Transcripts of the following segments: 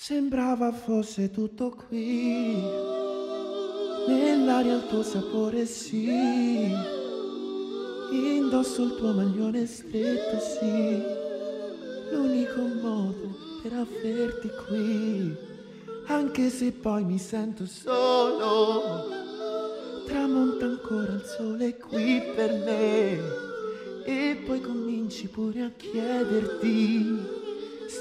Sembrava fosse tutto qui, nell'aria il tuo sapore sì, indosso il tuo maglione stretto sì, l'unico modo per averti qui, anche se poi mi sento solo, tramonta ancora il sole qui per me, e poi cominci pure a chiederti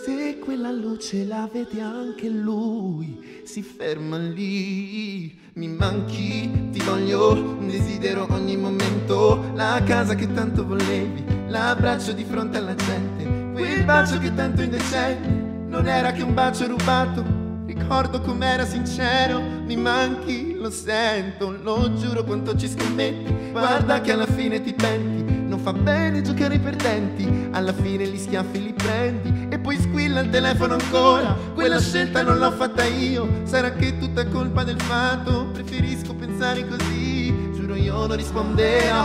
se quella luce la vede anche lui, si ferma lì. Mi manchi, ti voglio, desidero ogni momento la casa che tanto volevi, l'abbraccio di fronte alla gente, quel bacio che tanto indecente non era che un bacio rubato, ricordo com'era sincero. Mi manchi, lo sento, lo giuro quanto ci scommetti, guarda che alla fine ti penti. Non fa bene giocare i perdenti, alla fine gli schiaffi li prendi e poi squilla il telefono ancora. Quella scelta non l'ho fatta io, sarà che tutta colpa del fatto, preferisco pensare così. Giuro io non rispondevo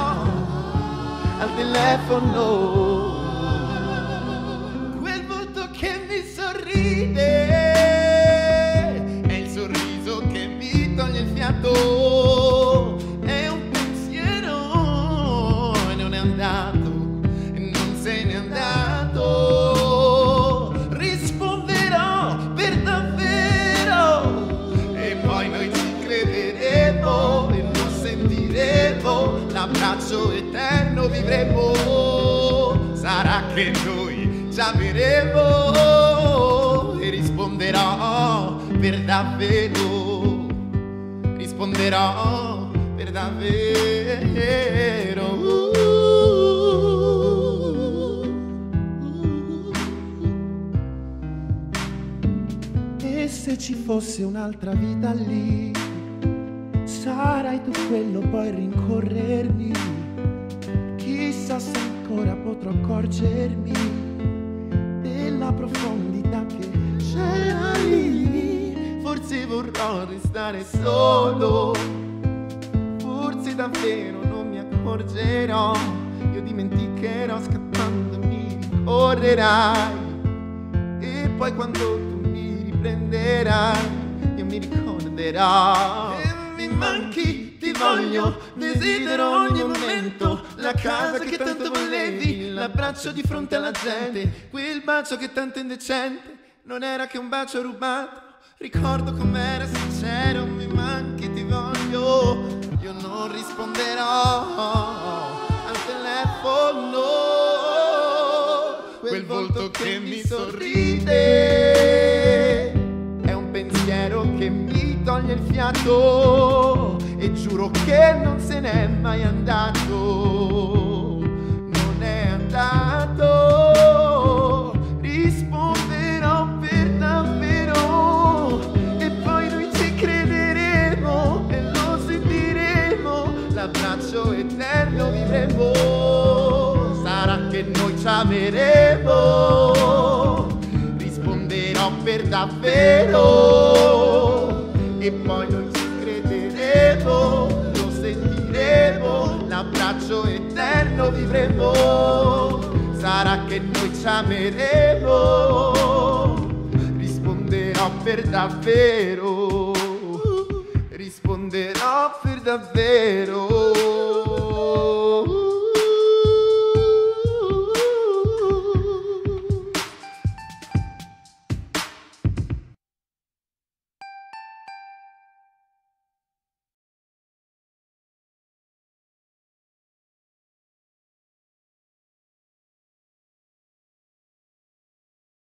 al telefono. Quel volto che mi sorride è il sorriso che mi toglie il fiato. L'abbraccio eterno vivremo, sarà che noi ci ameremo e risponderò per davvero, risponderò per davvero. E se ci fosse un'altra vita lì, sarai tu quello poi a rincorrermi, chissà se ancora potrò accorgermi della profondità che c'era lì. Forse vorrò restare solo, forse davvero non mi accorgerò, io dimenticherò scappandomi, correrai e poi quando tu mi riprenderai io mi ricorderò. Manchi, ti voglio, desidero ogni momento la casa che tanto volevi, l'abbraccio di fronte alla gente, quel bacio che tanto indecente non era che un bacio rubato, ricordo com'era sincero. Mi manchi, ti voglio, io non risponderò al telefono. Quel volto che mi sorride è un pensiero che mi toglie il fiato e giuro che non se n'è mai andato, non è andato. Risponderò per davvero e poi noi ci crederemo e lo sentiremo, l'abbraccio eterno vivremo, sarà che noi ci ameremo, risponderò per davvero e poi noi ci crederemo, lo sentiremo, l'abbraccio eterno vivremo, sarà che noi ci ameremo, risponderò per davvero, risponderò per davvero.